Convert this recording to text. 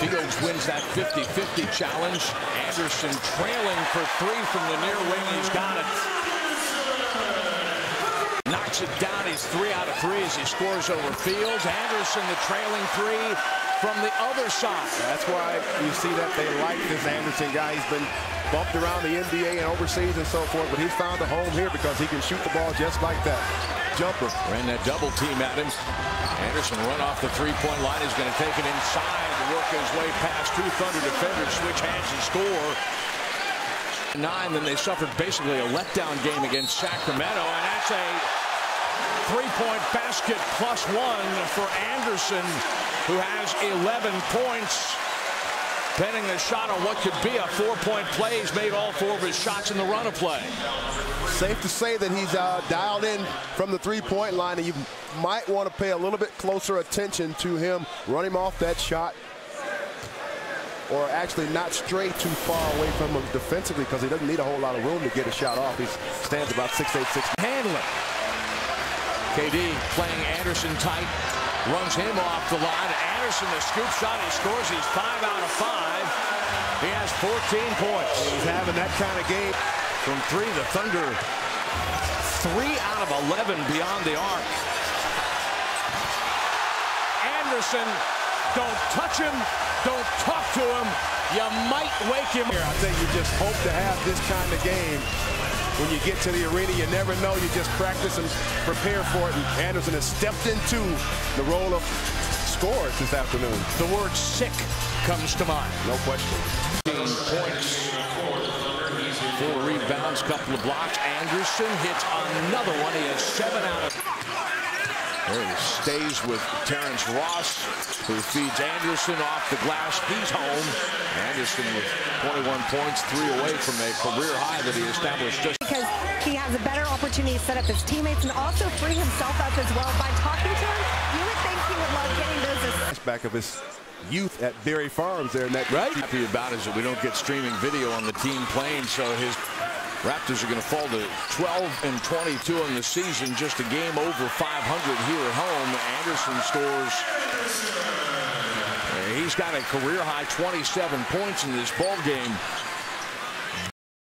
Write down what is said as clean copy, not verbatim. Fields wins that 50-50 challenge. Anderson trailing for three from the near wing. He's got it. Knocks it down. He's 3 out of 3 as he scores over Fields. Anderson, the trailing three from the other side. That's why you see that they like this Anderson guy. He's been bumped around the NBA and overseas and so forth, but he's found a home here because he can shoot the ball just like that. Jumper. Ran that double team at him. Anderson run off the three-point line. He's going to take it inside, work his way past two Thunder defenders, switch hands and score. 9, then they suffered basically a letdown game against Sacramento, and that's a three-point basket +1 for Anderson, who has 11 points. Penning a shot on what could be a 4-point play. He's made all 4 of his shots in the run of play. Safe to say that he's dialed in from the three-point line, and you might want to pay a little bit closer attention to him. Run him off that shot, or actually not stray too far away from him defensively, because he doesn't need a whole lot of room to get a shot off. He stands about 6'8", 6'9". Handling. KD playing Anderson tight. Runs him off the line. Anderson, the scoop shot, he scores. He's 5 out of 5. He has 14 points. He's having that kind of game. From 3, the Thunder, 3 out of 11 beyond the arc. Anderson, don't touch him. Don't talk to him. You might wake him. I think you just hope to have this kind of game. When you get to the arena, you never know. You just practice and prepare for it. And Anderson has stepped into the role of scorer this afternoon. The word sick comes to mind. No question. 15 points, 4 rebounds, couple of blocks. Anderson hits another one. He has 7 out of... There he stays with Terence Ross, who feeds Anderson off the glass. He's home. Anderson with 21 points, 3 away from a career high that he established just... He has a better opportunity to set up his teammates and also free himself up as well by talking to him. You would think he would love getting those assists. Back of his youth at Barry Farms there in that right. Happy about is that we don't get streaming video on the team plane, so his Raptors are going to fall to 12 and 22 in the season, just a game over 500 here at home. Anderson scores. He's got a career high 27 points in this ball game.